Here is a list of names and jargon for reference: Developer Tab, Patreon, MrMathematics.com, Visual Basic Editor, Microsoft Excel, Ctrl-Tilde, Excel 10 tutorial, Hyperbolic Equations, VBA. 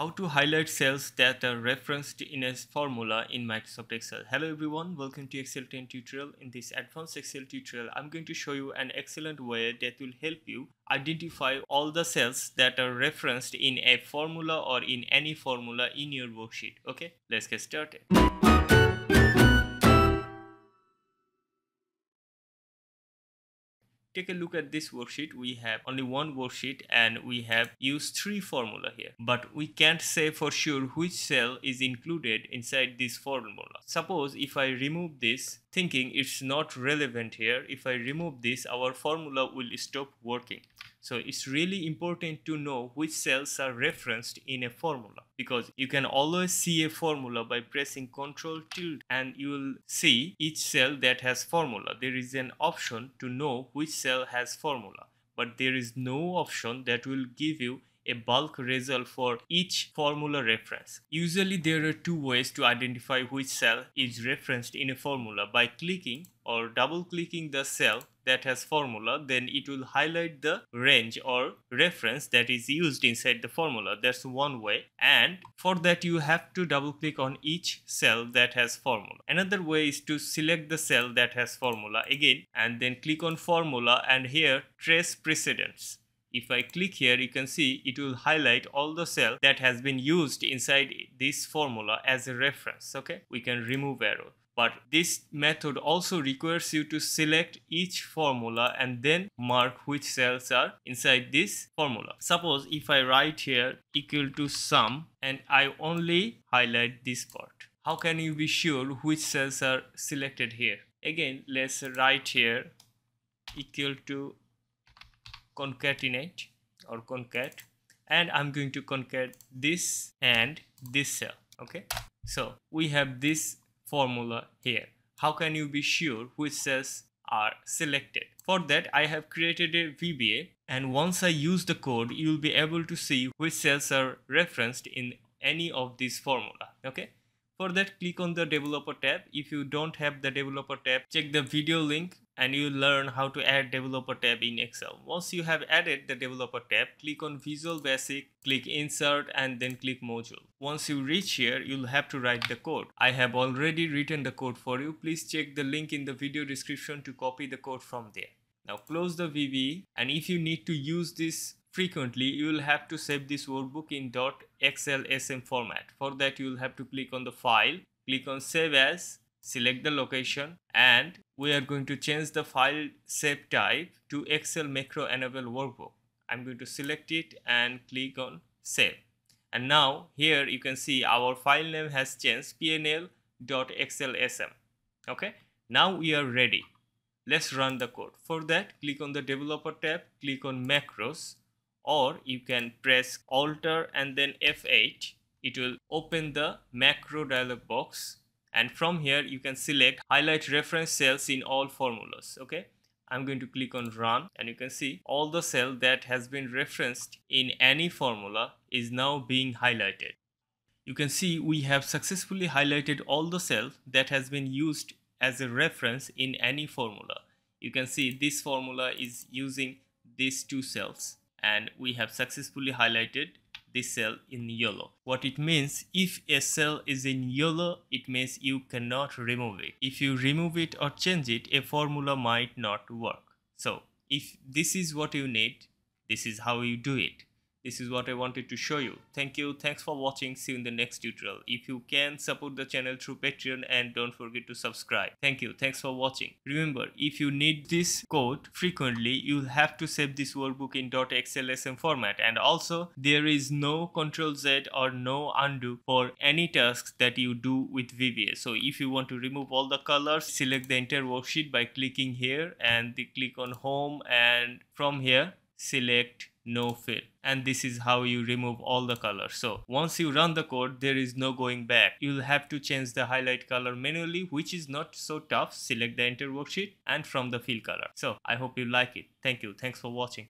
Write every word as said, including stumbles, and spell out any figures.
How to highlight cells that are referenced in a formula in Microsoft Excel. Hello everyone, welcome to Excel ten tutorial. In this advanced Excel tutorial, I'm going to show you an excellent way that will help you identify all the cells that are referenced in a formula or in any formula in your worksheet. Okay, let's get started. Take a look at this worksheet. We have only one worksheet and we have used three formula here, but we can't say for sure which cell is included inside this formula. Suppose if I remove this, thinking it's not relevant here, if I remove this, our formula will stop working. So it's really important to know which cells are referenced in a formula, because you can always see a formula by pressing Control Tilde and you will see each cell that has formula. There is an option to know which cell has formula, but there is no option that will give you a bulk result for each formula reference. Usually there are two ways to identify which cell is referenced in a formula: by clicking or double clicking the cell that has formula, then it will highlight the range or reference that is used inside the formula. That's one way, and for that you have to double click on each cell that has formula. Another way is to select the cell that has formula again and then click on formula and here trace precedence. If I click here, you can see it will highlight all the cell that has been used inside this formula as a reference. Okay, we can remove arrow. But this method also requires you to select each formula and then mark which cells are inside this formula. Suppose if I write here equal to sum and I only highlight this part. How can you be sure which cells are selected here? Again, let's write here equal to concatenate or concat, and I'm going to concat this and this cell. Okay, so we have this formula here. How can you be sure which cells are selected? For that, I have created a V B A, and once I use the code, you'll be able to see which cells are referenced in any of these formula. Okay, for that, click on the Developer tab. If you don't have the Developer tab, check the video link and you'll learn how to add Developer tab in Excel. Once you have added the Developer tab, click on Visual Basic, click Insert, and then click Module. Once you reach here, you'll have to write the code. I have already written the code for you. Please check the link in the video description to copy the code from there. Now close the V B A, and if you need to use this frequently, you will have to save this workbook in .xlsm format. For that, you will have to click on the File, click on Save As, select the location, and we are going to change the file save type to Excel macro enable workbook. I'm going to select it and click on save, and now here you can see our file name has changed, P N L dot X L S M. Okay, now we are ready. Let's run the code. For that, click on the Developer tab, click on macros, or you can press Alt and then F eight. It will open the macro dialog box, and from here you can select highlight reference cells in all formulas. Okay, I'm going to click on run, and you can see all the cell that has been referenced in any formula is now being highlighted. You can see we have successfully highlighted all the cells that has been used as a reference in any formula. You can see this formula is using these two cells, and we have successfully highlighted this cell in yellow. What it means, if a cell is in yellow, it means you cannot remove it. If you remove it or change it, a formula might not work. So if this is what you need, this is how you do it. This is what I wanted to show you. Thank you. Thanks for watching. See you in the next tutorial. If you can, support the channel through Patreon and don't forget to subscribe. Thank you. Thanks for watching. Remember, if you need this code frequently, you'll have to save this workbook in .xlsm format, and also there is no Control Z or no undo for any tasks that you do with V B A. So if you want to remove all the colors, select the entire worksheet by clicking here and click on home, and from here select no fill, and this is how you remove all the colors. So once you run the code, there is no going back. You'll have to change the highlight color manually, which is not so tough. Select the entire worksheet and from the fill color. So I hope you like it. Thank you. Thanks for watching.